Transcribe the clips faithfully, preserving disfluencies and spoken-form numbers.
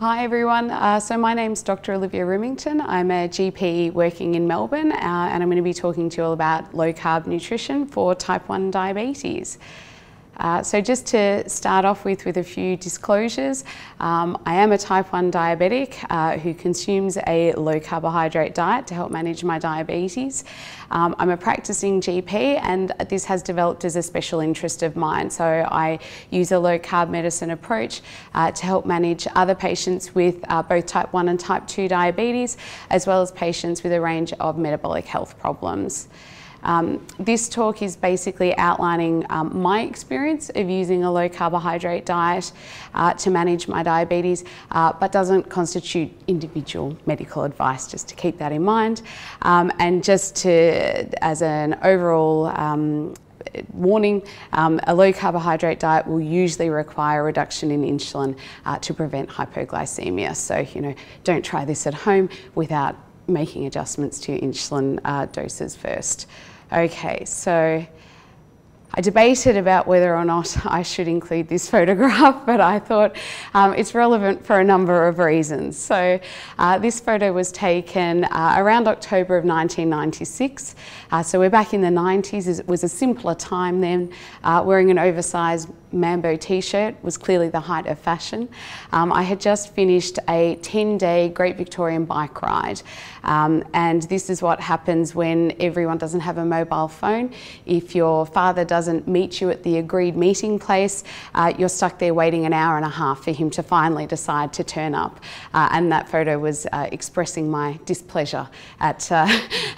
Hi everyone, uh, so my name's Doctor Olivia Rimington. I'm a G P working in Melbourne uh, and I'm going to be talking to you all about low carb nutrition for type one diabetes. Uh, so just to start off with, with a few disclosures, um, I am a type one diabetic uh, who consumes a low carbohydrate diet to help manage my diabetes. Um, I'm a practicing G P and this has developed as a special interest of mine. So I use a low carb medicine approach uh, to help manage other patients with uh, both type one and type two diabetes, as well as patients with a range of metabolic health problems. Um, this talk is basically outlining um, my experience of using a low carbohydrate diet uh, to manage my diabetes, uh, but doesn't constitute individual medical advice, just to keep that in mind. Um, and just to, as an overall um, warning, um, a low carbohydrate diet will usually require a reduction in insulin uh, to prevent hypoglycemia. So, you know, don't try this at home without making adjustments to insulin uh, doses first. Okay, so I debated about whether or not I should include this photograph, but I thought um, it's relevant for a number of reasons. So uh, this photo was taken uh, around October of nineteen ninety-six. Uh, so we're back in the nineties. It was a simpler time then. Uh, wearing an oversized Mambo t-shirt was clearly the height of fashion. Um, I had just finished a ten day Great Victorian Bike Ride. Um, and this is what happens when everyone doesn't have a mobile phone. If your father doesn't meet you at the agreed meeting place, uh, you're stuck there waiting an hour and a half for him to finally decide to turn up. Uh, and that photo was uh, expressing my displeasure at, uh,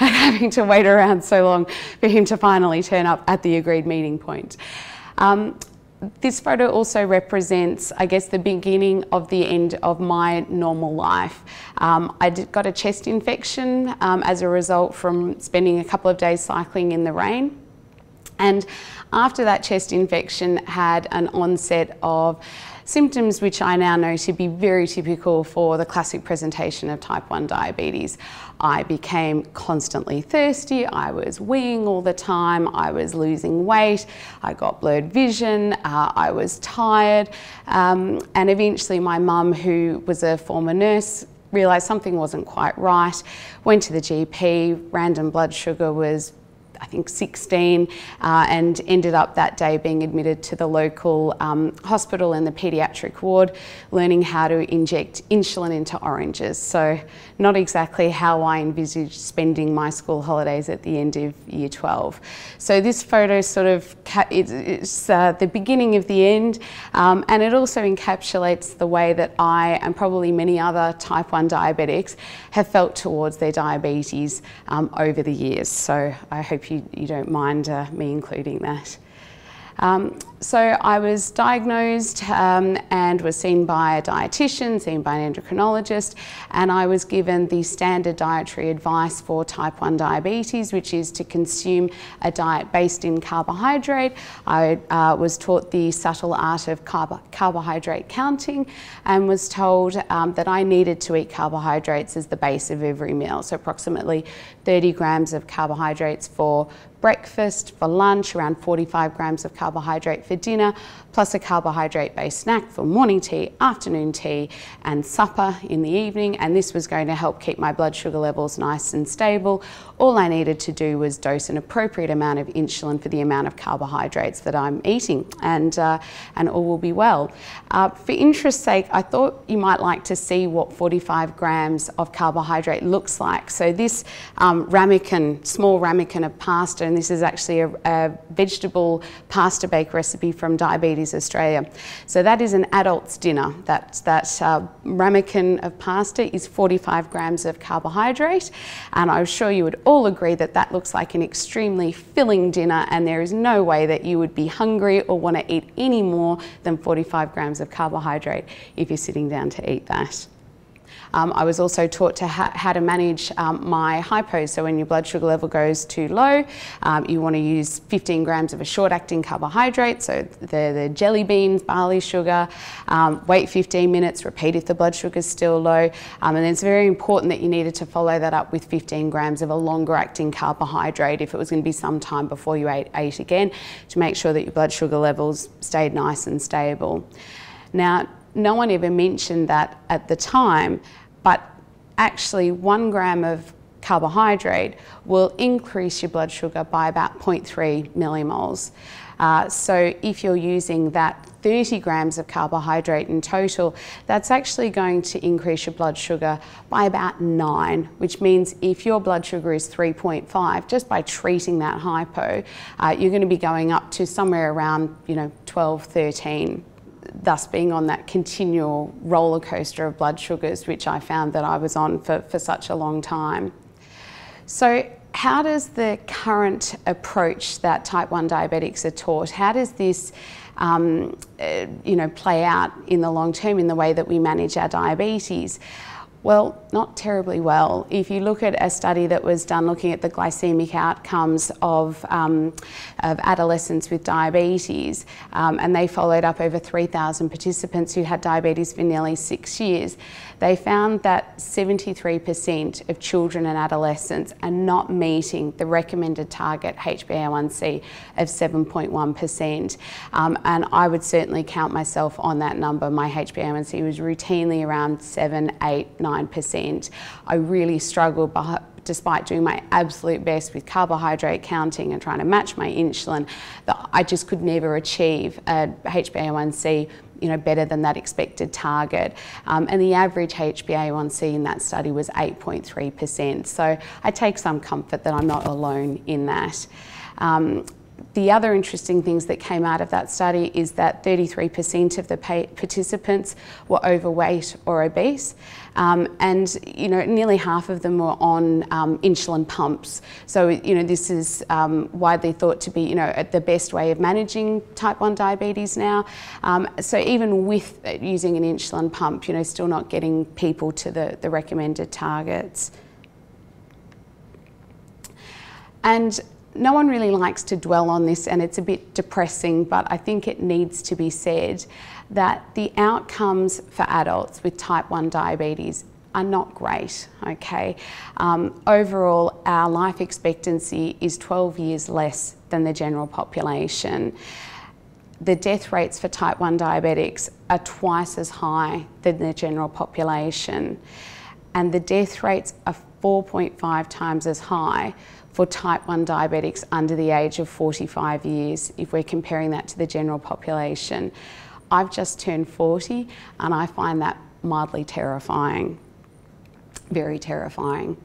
at having to wait around so long for him to finally turn up at the agreed meeting point. Um, This photo also represents, I guess, the beginning of the end of my normal life. Um, I did, got a chest infection um, as a result from spending a couple of days cycling in the rain. And after that chest infection, had an onset of symptoms which I now know to be very typical for the classic presentation of type one diabetes. I became constantly thirsty, I was weeing all the time, I was losing weight, I got blurred vision, uh, I was tired, um, and eventually my mum, who was a former nurse, realised something wasn't quite right, went to the G P, random blood sugar was I think sixteen, uh, and ended up that day being admitted to the local um, hospital in the paediatric ward, learning how to inject insulin into oranges. So not exactly how I envisaged spending my school holidays at the end of year twelve. So this photo sort of, it's uh, the beginning of the end, um, and it also encapsulates the way that I, and probably many other type one diabetics, have felt towards their diabetes um, over the years. So I hope you You, you don't mind uh, me including that. Um, so I was diagnosed um, and was seen by a dietitian, seen by an endocrinologist, and I was given the standard dietary advice for type one diabetes, which is to consume a diet based in carbohydrate. I uh, was taught the subtle art of carb carbohydrate counting and was told um, that I needed to eat carbohydrates as the base of every meal, so approximately thirty grams of carbohydrates for breakfast, for lunch, around forty-five grams of carbohydrate for dinner, plus a carbohydrate-based snack for morning tea, afternoon tea, and supper in the evening. And this was going to help keep my blood sugar levels nice and stable. All I needed to do was dose an appropriate amount of insulin for the amount of carbohydrates that I'm eating, and, uh, and all will be well. Uh, for interest's sake, I thought you might like to see what forty-five grams of carbohydrate looks like. So this um, ramekin, small ramekin of pasta, and this is actually a, a vegetable pasta bake recipe from Diabetes Australia. So that is an adult's dinner. That, that uh, ramekin of pasta is forty-five grams of carbohydrate, and I'm sure you would all agree that that looks like an extremely filling dinner, and there is no way that you would be hungry or want to eat any more than forty-five grams of carbohydrate if you're sitting down to eat that. Um, I was also taught to ha how to manage um, my hypos. So when your blood sugar level goes too low, um, you want to use fifteen grams of a short-acting carbohydrate, so the, the jelly beans, barley sugar, um, wait fifteen minutes, repeat if the blood sugar is still low, um, and it's very important that you needed to follow that up with fifteen grams of a longer-acting carbohydrate if it was going to be some time before you ate, ate again, to make sure that your blood sugar levels stayed nice and stable. Now, no one ever mentioned that at the time, but actually one gram of carbohydrate will increase your blood sugar by about zero point three millimoles. Uh, so if you're using that thirty grams of carbohydrate in total, that's actually going to increase your blood sugar by about nine, which means if your blood sugar is three point five, just by treating that hypo, uh, you're going to be going up to somewhere around, you know, twelve, thirteen. Thus being on that continual roller coaster of blood sugars, which I found that I was on for, for such a long time. So how does the current approach that type one diabetics are taught, how does this um, uh, you know, play out in the long term in the way that we manage our diabetes? Well, not terribly well. If you look at a study that was done looking at the glycemic outcomes of, um, of adolescents with diabetes, um, and they followed up over three thousand participants who had diabetes for nearly six years, they found that seventy-three percent of children and adolescents are not meeting the recommended target H b A one C of seven point one percent. Um, and I would certainly count myself on that number. My H b A one C was routinely around seven, eight, nine percent. I really struggled despite doing my absolute best with carbohydrate counting and trying to match my insulin, that I just could never achieve a H b A one C, you know, better than that expected target. Um, and the average H b A one C in that study was eight point three percent. So I take some comfort that I'm not alone in that. Um, The other interesting things that came out of that study is that thirty-three percent of the participants were overweight or obese, um, and you know nearly half of them were on um, insulin pumps. So you know this is um, widely thought to be you know the best way of managing type one diabetes now. Um, so even with using an insulin pump, you know still not getting people to the, the recommended targets. And no one really likes to dwell on this, and it's a bit depressing, but I think it needs to be said that the outcomes for adults with type one diabetes are not great, okay? Um, overall, our life expectancy is twelve years less than the general population. The death rates for type one diabetics are twice as high than the general population, and the death rates are four point five times as high for type one diabetics under the age of forty-five years, if we're comparing that to the general population. I've just turned forty, and I find that mildly terrifying, very terrifying.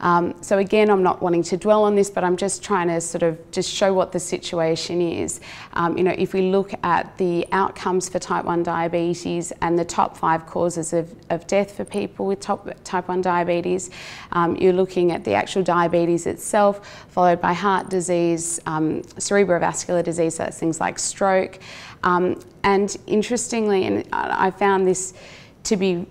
Um, so again, I'm not wanting to dwell on this, but I'm just trying to sort of just show what the situation is. Um, you know, if we look at the outcomes for type one diabetes and the top five causes of, of death for people with top, type one diabetes, um, you're looking at the actual diabetes itself, followed by heart disease, um, cerebrovascular disease, so that's things like stroke. Um, and interestingly, and I found this to be,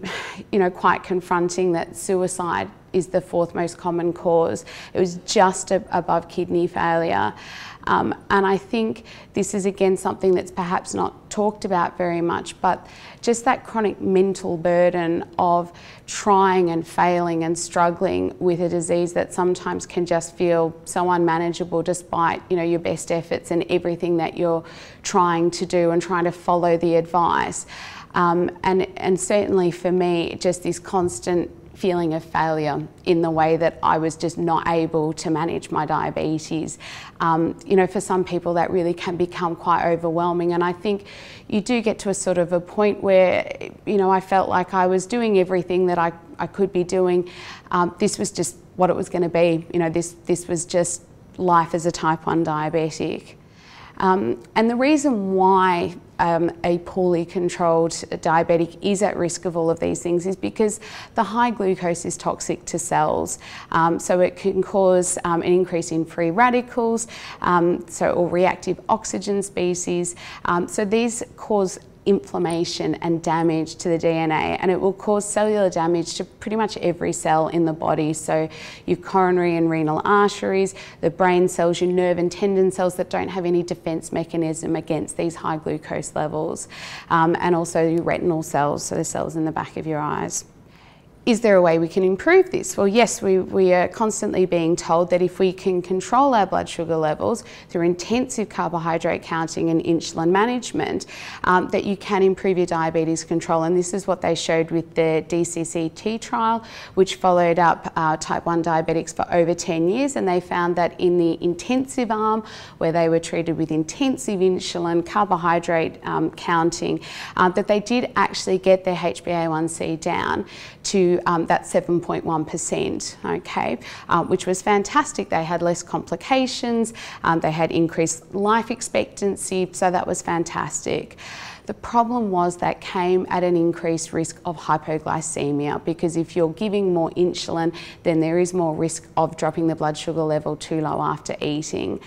you know, quite confronting, that suicide is the fourth most common cause. It was just a, above kidney failure. Um, and I think this is again something that's perhaps not talked about very much, but just that chronic mental burden of trying and failing and struggling with a disease that sometimes can just feel so unmanageable despite you know your best efforts and everything that you're trying to do and trying to follow the advice. Um, and, and certainly for me, just this constant feeling of failure in the way that I was just not able to manage my diabetes. Um, you know, for some people that really can become quite overwhelming, and I think you do get to a sort of a point where, you know, I felt like I was doing everything that I, I could be doing. Um, this was just what it was going to be. You know, this, this was just life as a type one diabetic. Um, and the reason why um, a poorly controlled diabetic is at risk of all of these things is because the high glucose is toxic to cells. Um, so it can cause um, an increase in free radicals, um, so or reactive oxygen species. Um, so these cause inflammation and damage to the D N A, and it will cause cellular damage to pretty much every cell in the body. So your coronary and renal arteries, the brain cells, your nerve and tendon cells that don't have any defense mechanism against these high glucose levels, um, and also your retinal cells, so the cells in the back of your eyes. is there a way we can improve this? Well, yes, we, we are constantly being told that if we can control our blood sugar levels through intensive carbohydrate counting and insulin management, um, that you can improve your diabetes control. And this is what they showed with the D C C T trial, which followed up uh, type one diabetics for over ten years. And they found that in the intensive arm, where they were treated with intensive insulin, carbohydrate um, counting, uh, that they did actually get their H b A one c down to Um, that's seven point one percent, okay, um, which was fantastic. They had less complications, um, they had increased life expectancy, so that was fantastic. The problem was that came at an increased risk of hypoglycemia, because if you're giving more insulin, then there is more risk of dropping the blood sugar level too low after eating.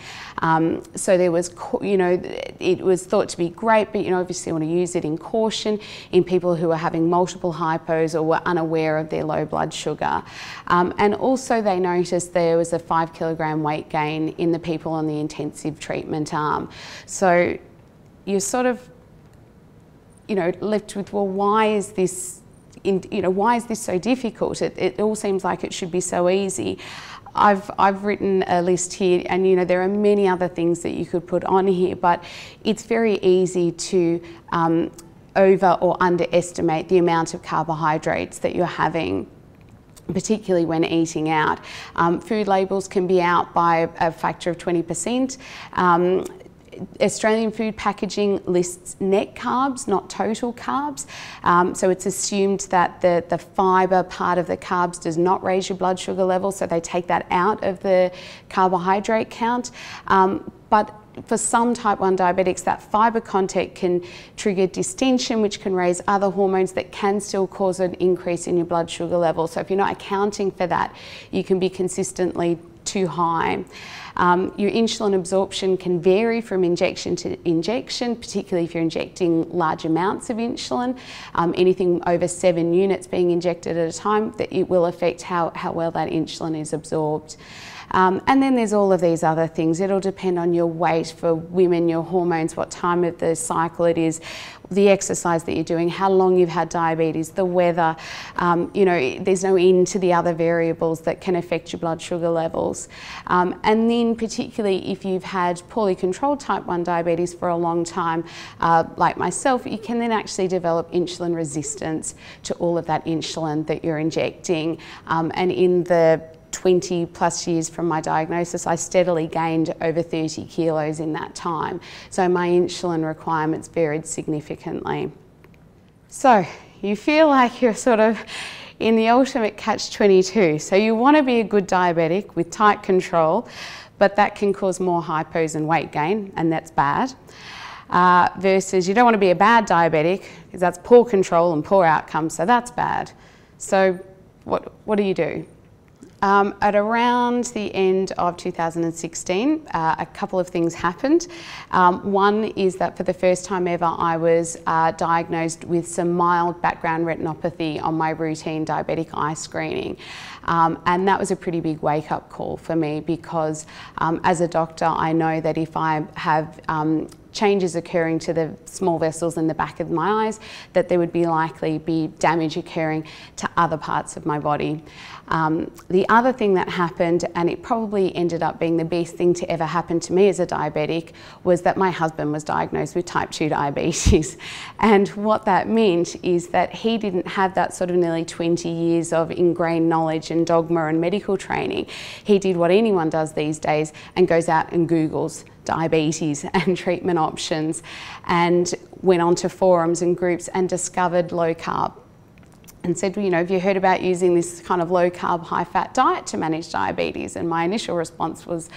Um, so there was, you know, it was thought to be great, but you know, obviously you want to use it in caution in people who are having multiple hypos or were unaware of their low blood sugar. Um, and also they noticed there was a five kilogram weight gain in the people on the intensive treatment arm. So you're sort of, you know, left with, well, why is this, in, you know, why is this so difficult? It, it all seems like it should be so easy. I've, I've written a list here, and you know, there are many other things that you could put on here, but it's very easy to um, over or underestimate the amount of carbohydrates that you're having, particularly when eating out. Um, food labels can be out by a factor of twenty percent. Um, Australian food packaging lists net carbs, not total carbs. Um, so it's assumed that the, the fibre part of the carbs does not raise your blood sugar level, so they take that out of the carbohydrate count. Um, but for some type one diabetics, that fibre content can trigger distension, which can raise other hormones that can still cause an increase in your blood sugar level. So if you're not accounting for that, you can be consistently too high. Um, your insulin absorption can vary from injection to injection, particularly if you're injecting large amounts of insulin. Um, anything over seven units being injected at a time, that it will affect how, how well that insulin is absorbed. Um, and then there's all of these other things. It'll depend on your weight for women, your hormones, what time of the cycle it is, the exercise that you're doing, how long you've had diabetes, the weather. Um, you know, there's no end to the other variables that can affect your blood sugar levels. Um, and then particularly if you've had poorly controlled type one diabetes for a long time, uh, like myself, you can then actually develop insulin resistance to all of that insulin that you're injecting. Um, and in the twenty plus years from my diagnosis, I steadily gained over thirty kilos in that time. So my insulin requirements varied significantly. So you feel like you're sort of in the ultimate catch twenty-two. So you want to be a good diabetic with tight control, but that can cause more hypos and weight gain, and that's bad. Uh, versus you don't want to be a bad diabetic, because that's poor control and poor outcomes, so that's bad. So what, what do you do? Um, at around the end of two thousand sixteen, uh, a couple of things happened. Um, one is that for the first time ever, I was uh, diagnosed with some mild background retinopathy on my routine diabetic eye screening. Um, and that was a pretty big wake-up call for me, because um, as a doctor, I know that if I have um, changes occurring to the small vessels in the back of my eyes, that there would be likely be damage occurring to other parts of my body. Um, the other thing that happened, and it probably ended up being the best thing to ever happen to me as a diabetic, was that my husband was diagnosed with type two diabetes. And what that meant is that he didn't have that sort of nearly twenty years of ingrained knowledge and dogma and medical training. He did what anyone does these days and goes out and Googles diabetes and treatment options, and went onto forums and groups and discovered low carb, and said, well, you know, have you heard about using this kind of low carb, high fat diet to manage diabetes? And my initial response was,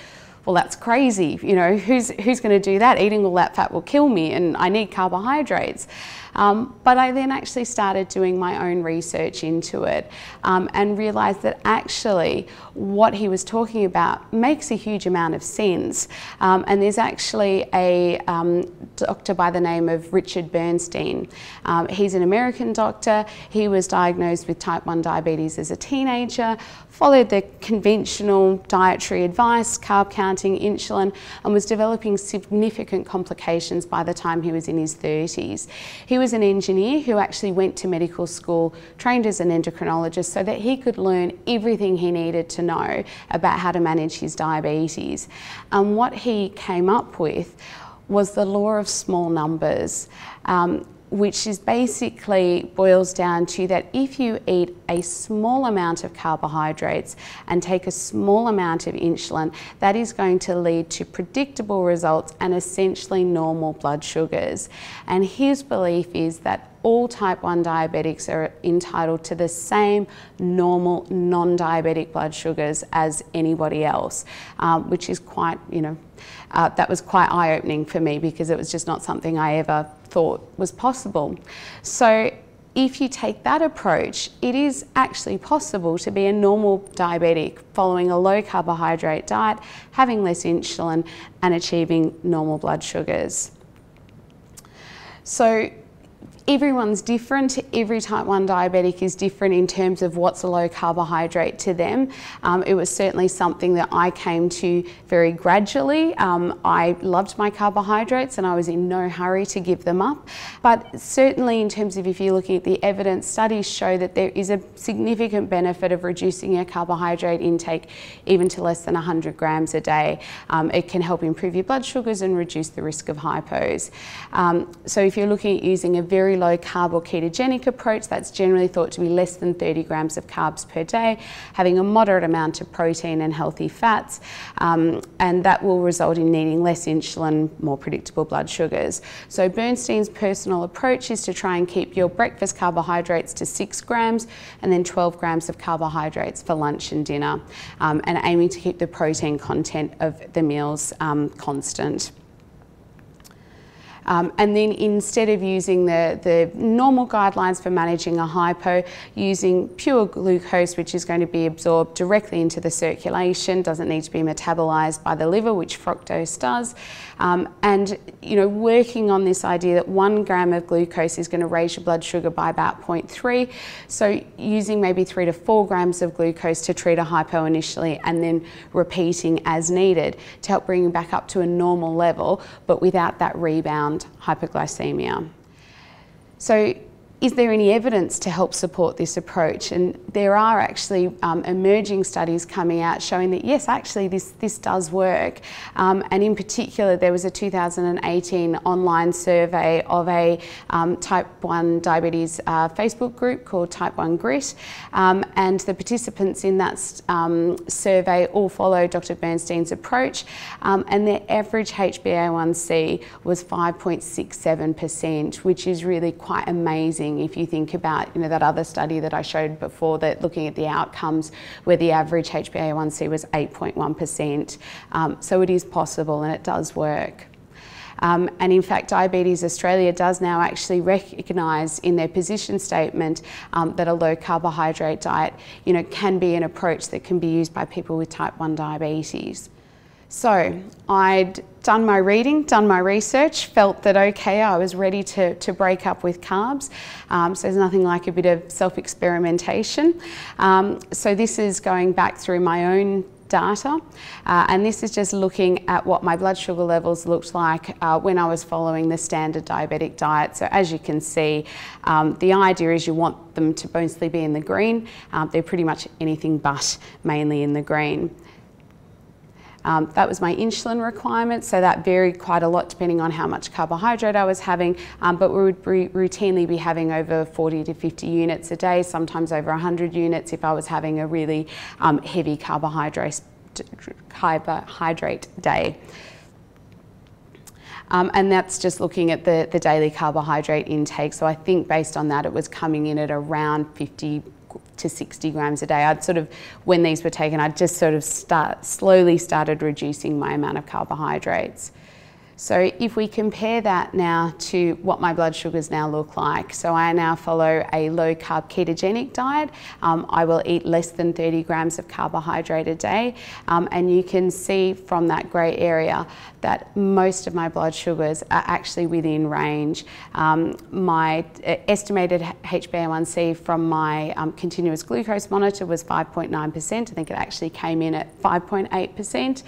well, that's crazy. You know, who's, who's going to do that? Eating all that fat will kill me, and I need carbohydrates. Um, but I then actually started doing my own research into it, um, and realised that actually what he was talking about makes a huge amount of sense. Um, and there's actually a um, doctor by the name of Richard Bernstein. Um, he's an American doctor. He was diagnosed with type one diabetes as a teenager, followed the conventional dietary advice, carb counting, insulin, and was developing significant complications by the time he was in his thirties. He was was an engineer who actually went to medical school, trained as an endocrinologist, so that he could learn everything he needed to know about how to manage his diabetes. And what he came up with was the law of small numbers, um, which is basically boils down to that if you eat a small amount of carbohydrates and take a small amount of insulin, that is going to lead to predictable results and essentially normal blood sugars. And his belief is that all type one diabetics are entitled to the same normal non-diabetic blood sugars as anybody else, um, which is quite, you know, uh, that was quite eye-opening for me, because it was just not something I ever thought was possible. So if you take that approach, it is actually possible to be a normal diabetic following a low carbohydrate diet, having less insulin and achieving normal blood sugars. So everyone's different. Every type one diabetic is different in terms of what's a low carbohydrate to them. Um, it was certainly something that I came to very gradually. Um, I loved my carbohydrates and I was in no hurry to give them up. But certainly in terms of if you're looking at the evidence, studies show that there is a significant benefit of reducing your carbohydrate intake even to less than one hundred grams a day. Um, it can help improve your blood sugars and reduce the risk of hypos. Um, so if you're looking at using a very low carb or ketogenic approach, that's generally thought to be less than thirty grams of carbs per day, having a moderate amount of protein and healthy fats, um, and that will result in needing less insulin, more predictable blood sugars. So Bernstein's personal approach is to try and keep your breakfast carbohydrates to six grams and then twelve grams of carbohydrates for lunch and dinner, um, and aiming to keep the protein content of the meals um, constant. Um, and then instead of using the, the normal guidelines for managing a hypo, using pure glucose, which is going to be absorbed directly into the circulation, doesn't need to be metabolized by the liver, which fructose does. Um, and, you know, working on this idea that one gram of glucose is going to raise your blood sugar by about zero point three. So using maybe three to four grams of glucose to treat a hypo initially and then repeating as needed to help bring you back up to a normal level, but without that rebound hypoglycemia. So is there any evidence to help support this approach? And there are actually um, emerging studies coming out showing that yes, actually this, this does work. Um, and in particular, there was a two thousand eighteen online survey of a um, type one diabetes uh, Facebook group called Type one Grit. Um, and the participants in that um, survey all followed Doctor Bernstein's approach. Um, and their average H b A one c was five point six seven percent, which is really quite amazing. If you think about, you know, that other study that I showed before, that looking at the outcomes where the average H b A one c was eight point one percent. Um, so it is possible and it does work. Um, and in fact, Diabetes Australia does now actually recognise in their position statement um, that a low carbohydrate diet, you know, can be an approach that can be used by people with type one diabetes. So I'd done my reading, done my research, felt that okay, I was ready to, to break up with carbs. Um, so there's nothing like a bit of self-experimentation. Um, so this is going back through my own data, uh, and this is just looking at what my blood sugar levels looked like uh, when I was following the standard diabetic diet. So as you can see, um, the idea is you want them to mostly be in the green. Um, they're pretty much anything but mainly in the green. Um, that was my insulin requirement, so that varied quite a lot depending on how much carbohydrate I was having, um, but we would routinely be having over forty to fifty units a day, sometimes over one hundred units if I was having a really um, heavy carbohydrate, carbohydrate day. Um, and that's just looking at the, the daily carbohydrate intake, so I think based on that it was coming in at around fifty to sixty grams a day. I'd sort of, when these were taken, I'd just sort of start, slowly started reducing my amount of carbohydrates. So if we compare that now to what my blood sugars now look like, so I now follow a low carb ketogenic diet. Um, I will eat less than thirty grams of carbohydrate a day. Um, and you can see from that grey area that most of my blood sugars are actually within range. Um, my estimated H b A one c from my um, continuous glucose monitor was five point nine percent. I think it actually came in at five point eight percent.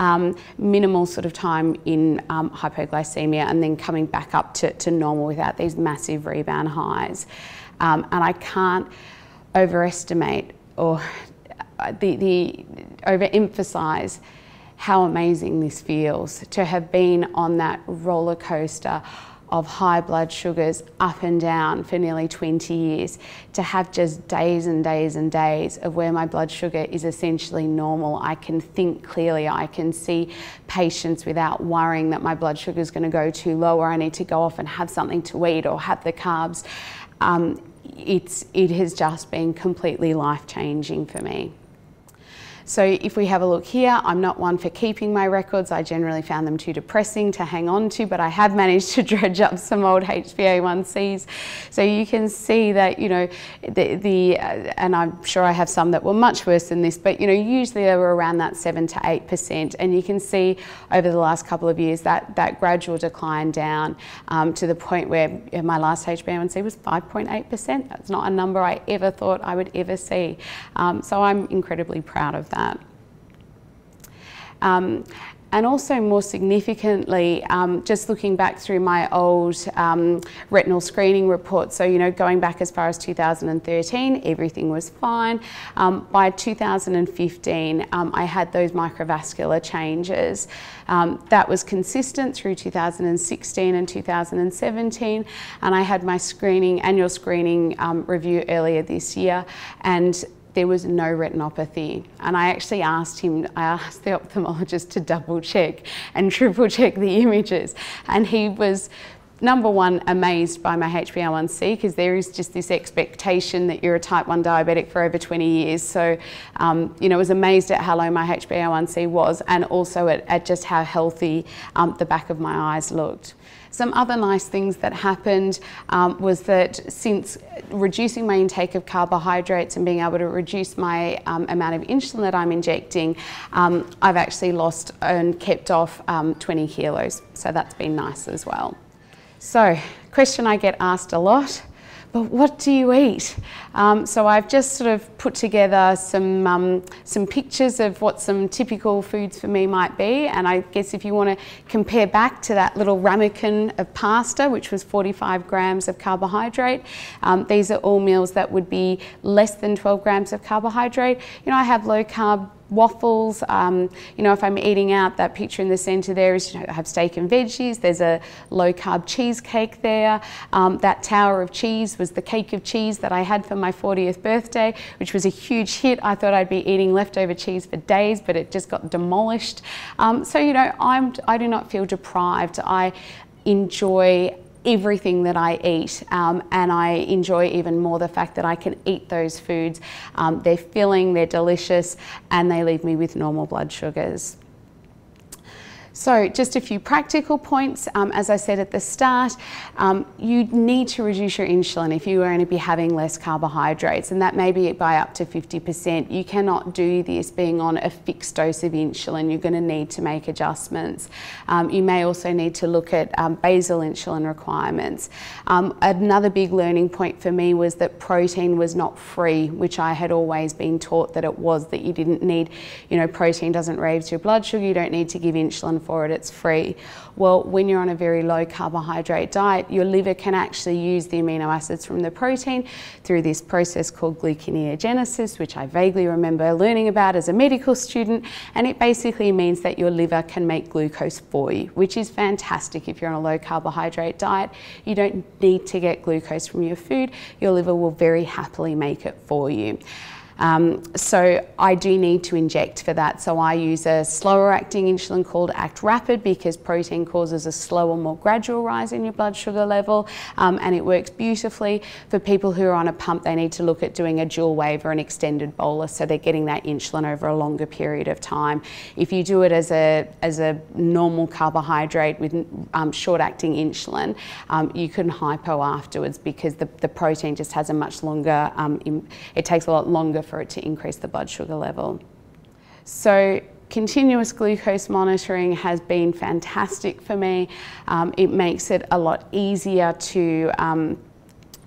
Um, minimal sort of time in um, hypoglycemia and then coming back up to, to normal without these massive rebound highs. Um, and I can't overestimate or the, the overemphasize how amazing this feels to have been on that roller coaster of high blood sugars up and down for nearly twenty years, to have just days and days and days of where my blood sugar is essentially normal. I can think clearly, I can see patients without worrying that my blood sugar is going to go too low or I need to go off and have something to eat or have the carbs. Um, it's, it has just been completely life-changing for me. So if we have a look here, I'm not one for keeping my records. I generally found them too depressing to hang on to, but I have managed to dredge up some old H b A one C's. So you can see that, you know, the, the uh, and I'm sure I have some that were much worse than this, but, you know, usually they were around that seven to eight percent. And you can see over the last couple of years that, that gradual decline down um, to the point where my last H b A one C was five point eight percent. That's not a number I ever thought I would ever see. Um, so I'm incredibly proud of that. That. Um, and also more significantly, um, just looking back through my old um, retinal screening report, so, you know, going back as far as two thousand thirteen, everything was fine. Um, by two thousand fifteen, um, I had those microvascular changes. Um, that was consistent through two thousand sixteen and two thousand seventeen, and I had my screening, annual screening um, review earlier this year, and there was no retinopathy. And I actually asked him, I asked the ophthalmologist to double check and triple check the images. And he was, number one, amazed by my H b A one C, because there is just this expectation that you're a type one diabetic for over twenty years. So, um, you know, was amazed at how low my H b A one C was, and also at, at just how healthy um, the back of my eyes looked. Some other nice things that happened um, was that since reducing my intake of carbohydrates and being able to reduce my um, amount of insulin that I'm injecting, um, I've actually lost and kept off um, twenty kilos. So that's been nice as well. So, question I get asked a lot, but what do you eat? Um, so I've just sort of put together some, um, some pictures of what some typical foods for me might be, and I guess if you want to compare back to that little ramekin of pasta, which was forty-five grams of carbohydrate, um, these are all meals that would be less than twelve grams of carbohydrate. You know, I have low carb waffles, um, you know, if I'm eating out, that picture in the centre there is, you know, I have steak and veggies, there's a low carb cheesecake there, um, that tower of cheese was the cake of cheese that I had for my fortieth birthday, which was a huge hit. I thought I'd be eating leftover cheese for days, but it just got demolished. Um, so, you know, I'm, I do not feel deprived. I enjoy everything that I eat, um, and I enjoy even more the fact that I can eat those foods. Um, they're filling, they're delicious, and they leave me with normal blood sugars. So just a few practical points. Um, as I said at the start, um, you need to reduce your insulin if you are going to be having less carbohydrates, and that may be by up to fifty percent. You cannot do this being on a fixed dose of insulin. You're going to need to make adjustments. Um, you may also need to look at um, basal insulin requirements. Um, another big learning point for me was that protein was not free, which I had always been taught that it was, that you didn't need, you know, protein doesn't raise your blood sugar, you don't need to give insulin for it, it's free. Well, when you're on a very low carbohydrate diet, your liver can actually use the amino acids from the protein through this process called gluconeogenesis, which I vaguely remember learning about as a medical student, and it basically means that your liver can make glucose for you, which is fantastic. If you're on a low carbohydrate diet, you don't need to get glucose from your food. Your liver will very happily make it for you. Um, so I do need to inject for that. So I use a slower acting insulin called Actrapid, because protein causes a slower, more gradual rise in your blood sugar level, um, and it works beautifully. For people who are on a pump, they need to look at doing a dual wave or an extended bolus, so they're getting that insulin over a longer period of time. If you do it as a, as a normal carbohydrate with um, short acting insulin, um, you can hypo afterwards, because the, the protein just has a much longer, um, in, it takes a lot longer for it to increase the blood sugar level. So continuous glucose monitoring has been fantastic for me. Um, it makes it a lot easier to um,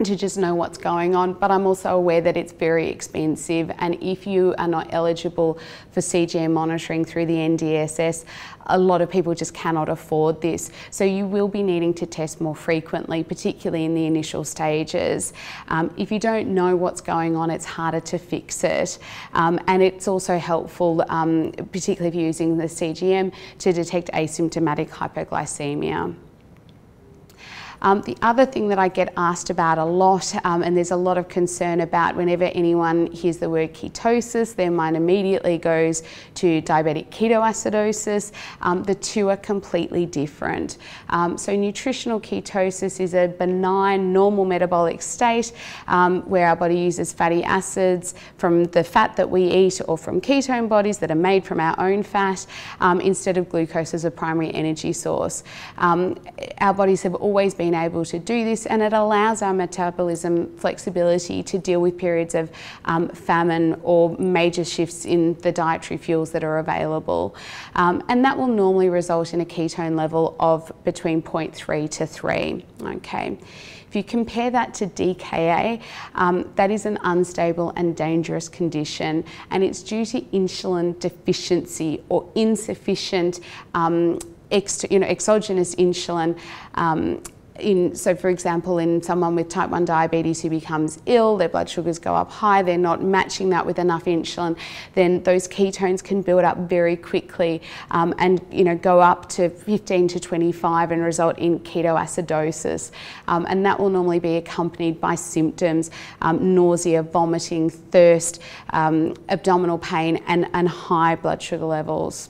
to just know what's going on, but I'm also aware that it's very expensive, and if you are not eligible for C G M monitoring through the N D S S, a lot of people just cannot afford this. So you will be needing to test more frequently, particularly in the initial stages. Um, if you don't know what's going on, it's harder to fix it, um, and it's also helpful, um, particularly if you're using the C G M, to detect asymptomatic hypoglycemia. Um, the other thing that I get asked about a lot, um, and there's a lot of concern about whenever anyone hears the word ketosis, their mind immediately goes to diabetic ketoacidosis. Um, the two are completely different. Um, so nutritional ketosis is a benign, normal metabolic state um, where our body uses fatty acids from the fat that we eat or from ketone bodies that are made from our own fat um, instead of glucose as a primary energy source. Um, our bodies have always been able to do this, and it allows our metabolism flexibility to deal with periods of um, famine or major shifts in the dietary fuels that are available, um, and that will normally result in a ketone level of between zero point three to three. Okay. If you compare that to D K A, um, that is an unstable and dangerous condition, and it's due to insulin deficiency or insufficient um, ex you know, exogenous insulin. Um, In, so for example, in someone with type one diabetes who becomes ill, their blood sugars go up high, they're not matching that with enough insulin, then those ketones can build up very quickly um, and you know go up to fifteen to twenty-five and result in ketoacidosis, um, and that will normally be accompanied by symptoms, um, nausea, vomiting, thirst, um, abdominal pain, and, and high blood sugar levels.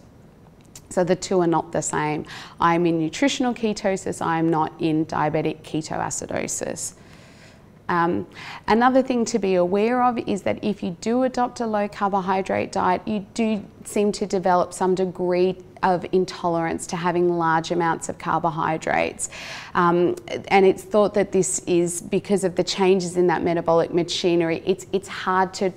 So the two are not the same. I'm in nutritional ketosis, I'm not in diabetic ketoacidosis. Um, another thing to be aware of is that if you do adopt a low carbohydrate diet, you do seem to develop some degree of intolerance to having large amounts of carbohydrates. Um, and it's thought that this is because of the changes in that metabolic machinery. It's, it's hard to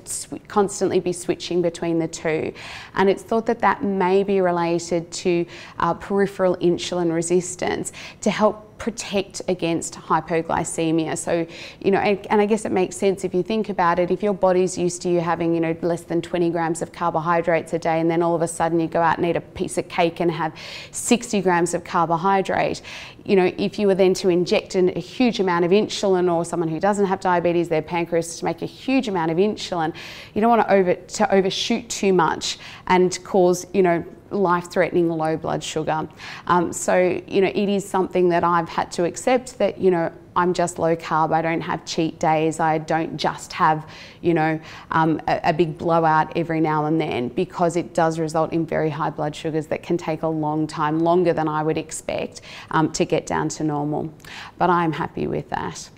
constantly be switching between the two. And it's thought that that may be related to uh, peripheral insulin resistance to help protect against hypoglycemia. So, you know, and, and I guess it makes sense if you think about it. If your body's used to you having, you know, less than twenty grams of carbohydrates a day, and then all of a sudden you go out and eat a piece of cake and have sixty grams of carbohydrate, you know, if you were then to inject in a huge amount of insulin, or someone who doesn't have diabetes, their pancreas to make a huge amount of insulin, you don't want to over to overshoot too much and cause, you know, life-threatening low blood sugar. Um, so, you know, it is something that I've had to accept that, you know, I'm just low carb, I don't have cheat days, I don't just have, you know, um, a, a big blowout every now and then, because it does result in very high blood sugars that can take a long time, longer than I would expect, um, to get down to normal. But I'm happy with that.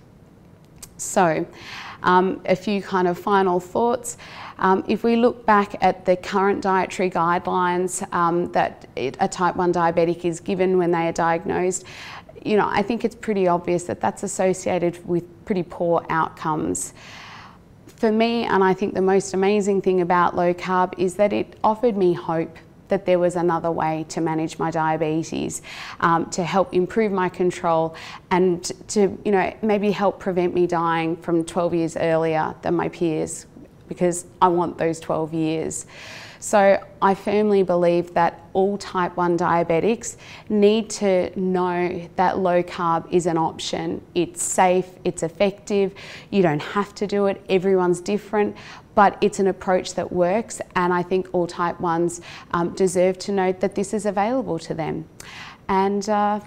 So, um, a few kind of final thoughts. Um, if we look back at the current dietary guidelines um, that a type one diabetic is given when they are diagnosed, you know, I think it's pretty obvious that that's associated with pretty poor outcomes. For me, and I think the most amazing thing about low carb is that it offered me hope that there was another way to manage my diabetes, um, to help improve my control, and to, you know, maybe help prevent me dying from twelve years earlier than my peers, because I want those twelve years. So I firmly believe that all type one diabetics need to know that low carb is an option. It's safe, it's effective, you don't have to do it, everyone's different, but it's an approach that works, and I think all type ones um, deserve to know that this is available to them. And uh,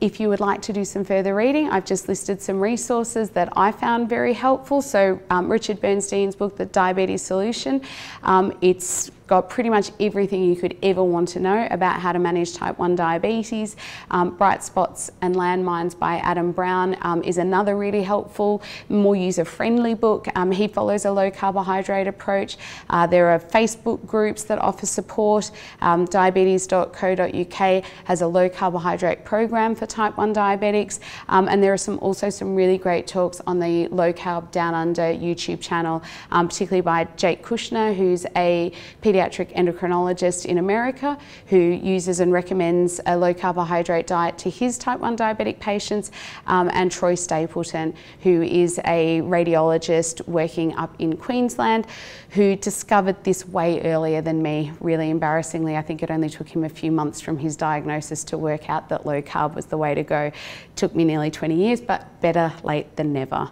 if you would like to do some further reading, I've just listed some resources that I found very helpful. So um, Richard Bernstein's book, The Diabetes Solution, um, it's got pretty much everything you could ever want to know about how to manage type one diabetes. Um, Bright Spots and Landmines by Adam Brown um, is another really helpful, more user-friendly book. Um, he follows a low carbohydrate approach. Uh, there are Facebook groups that offer support. Um, diabetes dot co dot U K has a low carbohydrate program for type one diabetics. Um, and there are some also some really great talks on the Low Carb Down Under YouTube channel, um, particularly by Jake Kushner, who's a pediatrician paediatric endocrinologist in America who uses and recommends a low carbohydrate diet to his type one diabetic patients, um, and Troy Stapleton, who is a radiologist working up in Queensland, who discovered this way earlier than me, really embarrassingly. I think it only took him a few months from his diagnosis to work out that low carb was the way to go. It took me nearly twenty years, but better late than never.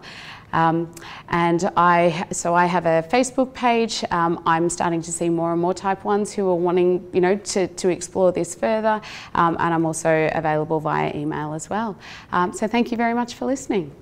Um, and I, so I have a Facebook page. Um, I'm starting to see more and more type ones who are wanting, you know, to, to explore this further. Um, and I'm also available via email as well. Um, so thank you very much for listening.